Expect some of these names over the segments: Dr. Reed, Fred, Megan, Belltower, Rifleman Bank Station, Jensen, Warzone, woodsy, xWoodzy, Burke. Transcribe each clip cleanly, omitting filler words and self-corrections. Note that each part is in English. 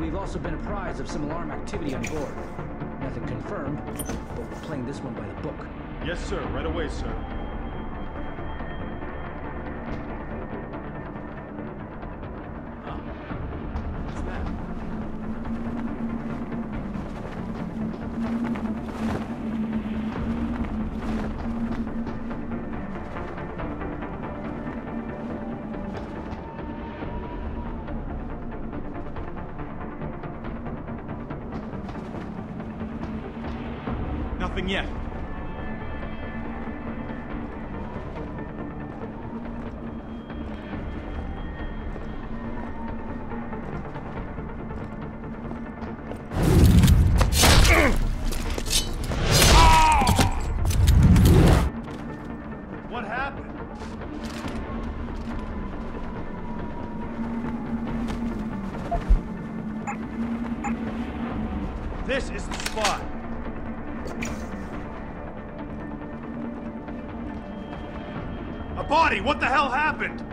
We've also been apprised of some alarm activity on board. Nothing confirmed, but we're playing this one by the book. Yes, sir. Right away, sir. Yet. What happened? This is the spot. Body, what the hell happened?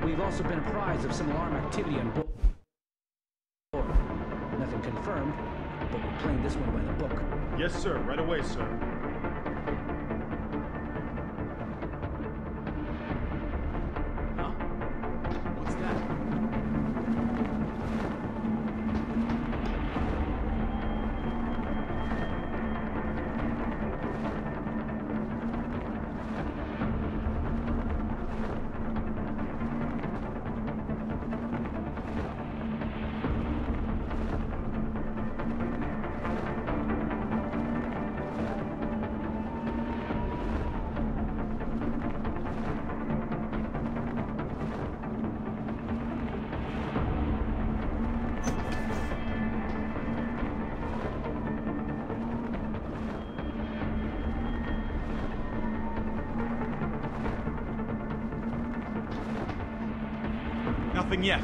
but we've also been apprised of some alarm activity on board. Nothing confirmed, but we're playing this one by the book. Yes, sir. Right away, sir. Huh. What's that? Nothing yet.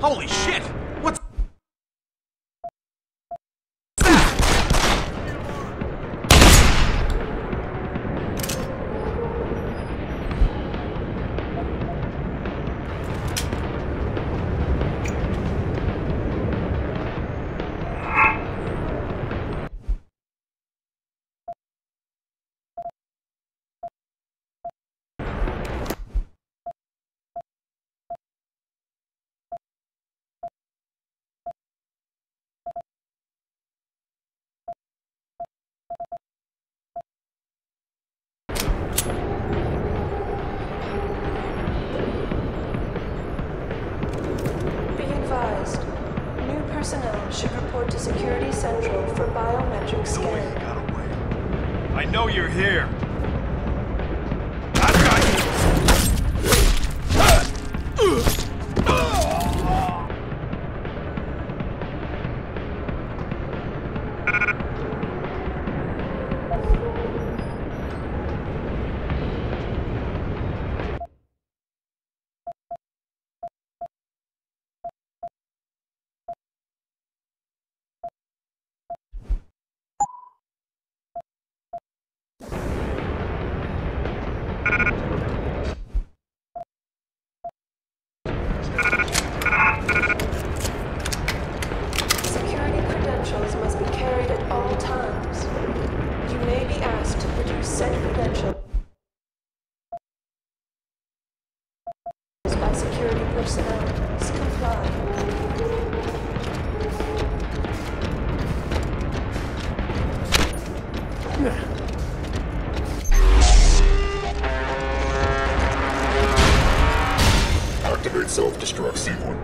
Holy shit! What's I know you're here. Self-destruct C1.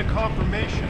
Confirmation.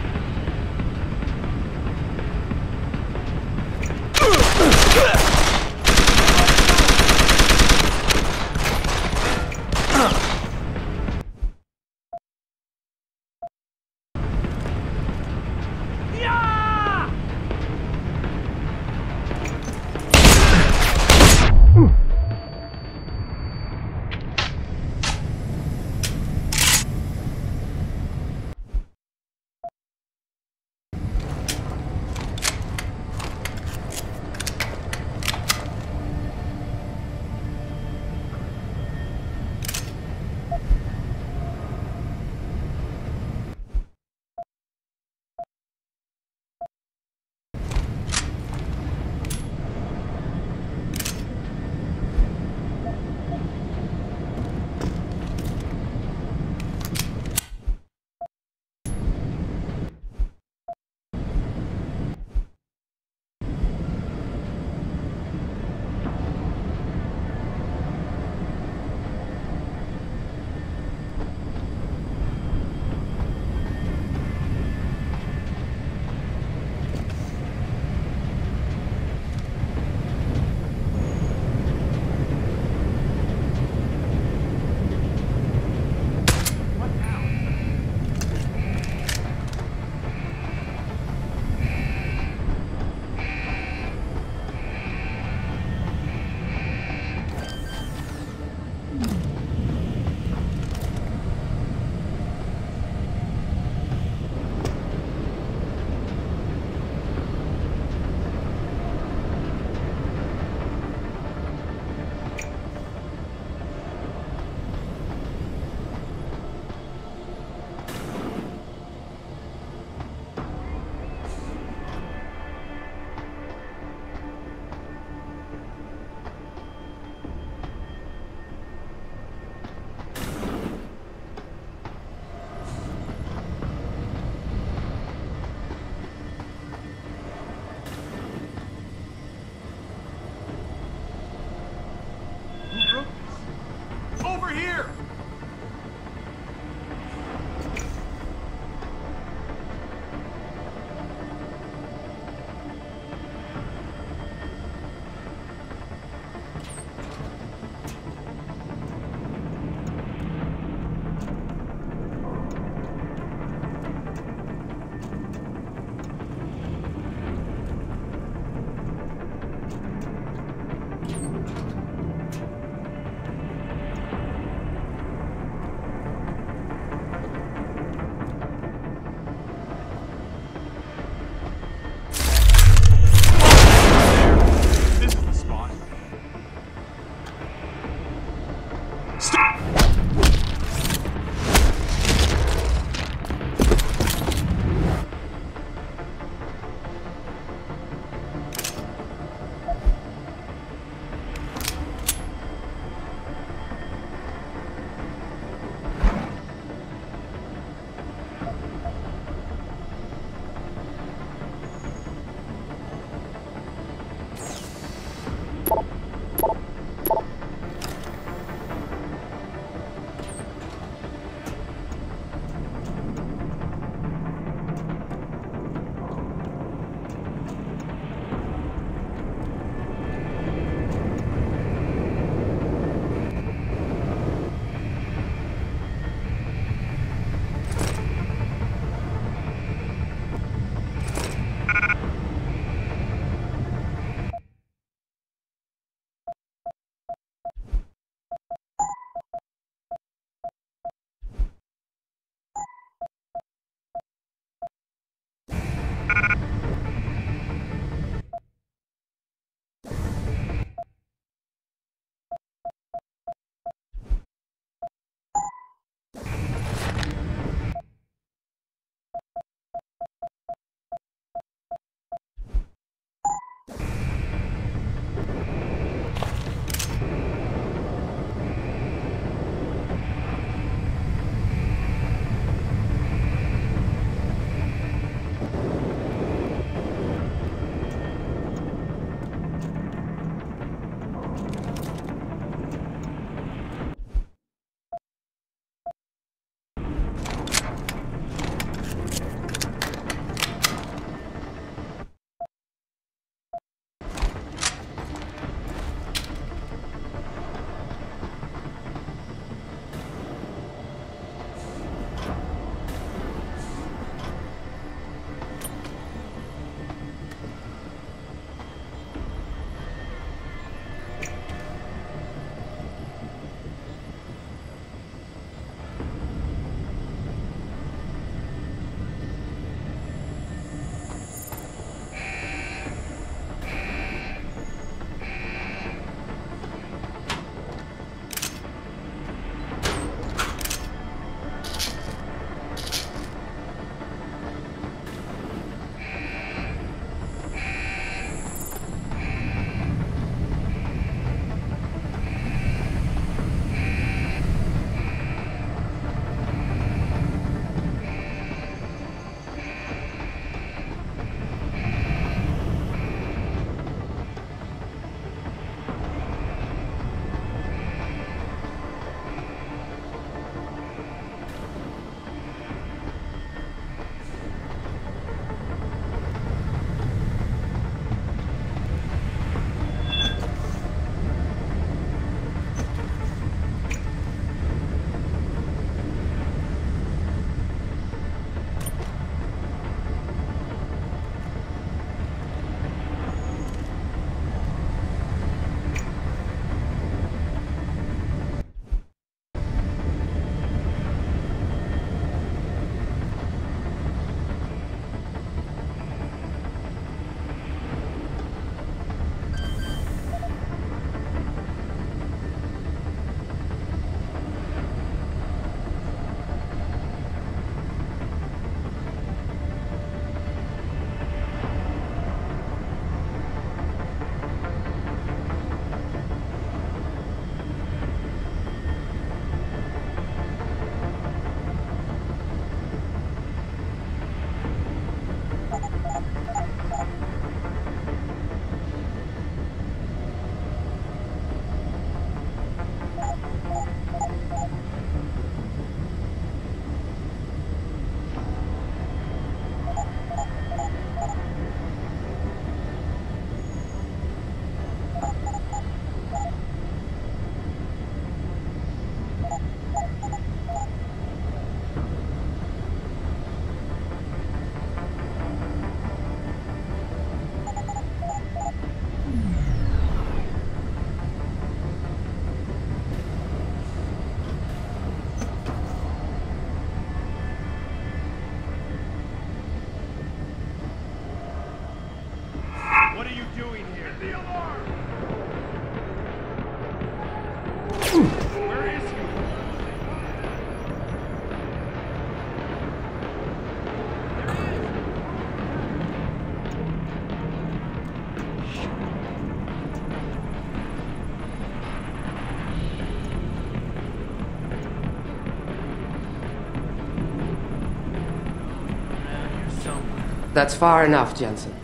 That's far enough, Jensen.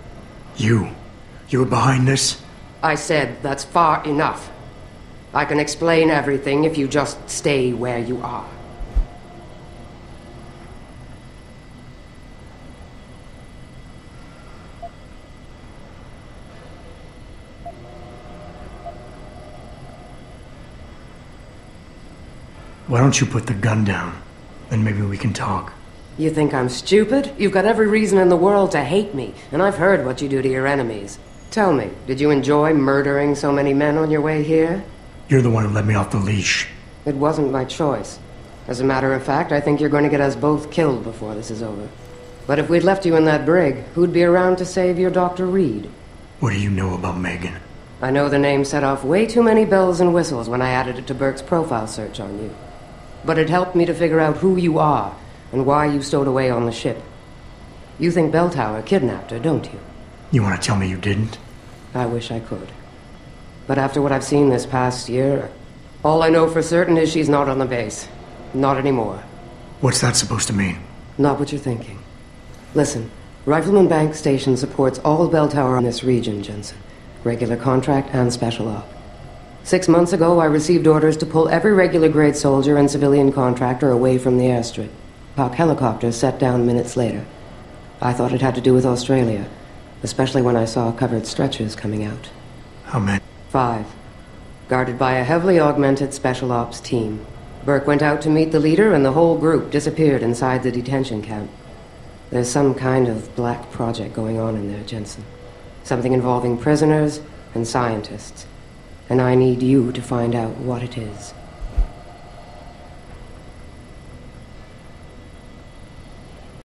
You were behind this? I said that's far enough. I can explain everything if you just stay where you are. Why don't you put the gun down? Then maybe we can talk. You think I'm stupid? You've got every reason in the world to hate me, and I've heard what you do to your enemies. Tell me, did you enjoy murdering so many men on your way here? You're the one who let me off the leash. It wasn't my choice. As a matter of fact, I think you're going to get us both killed before this is over. But if we'd left you in that brig, who'd be around to save your Dr. Reed? What do you know about Megan? I know the name set off way too many bells and whistles when I added it to Burke's profile search on you. But it helped me to figure out who you are. And why you stowed away on the ship. You think Belltower kidnapped her, don't you? You want to tell me you didn't? I wish I could. But after what I've seen this past year, all I know for certain is she's not on the base. Not anymore. What's that supposed to mean? Not what you're thinking. Listen, Rifleman Bank Station supports all Belltower in this region, Jensen. Regular contract and special op. 6 months ago, I received orders to pull every regular grade soldier and civilian contractor away from the airstrip. Park helicopter set down minutes later. I thought it had to do with Australia, especially when I saw covered stretchers coming out. How many? 5. Guarded by a heavily augmented special ops team. Burke went out to meet the leader, and the whole group disappeared inside the detention camp. There's some kind of black project going on in there, Jensen. Something involving prisoners and scientists. And I need you to find out what it is.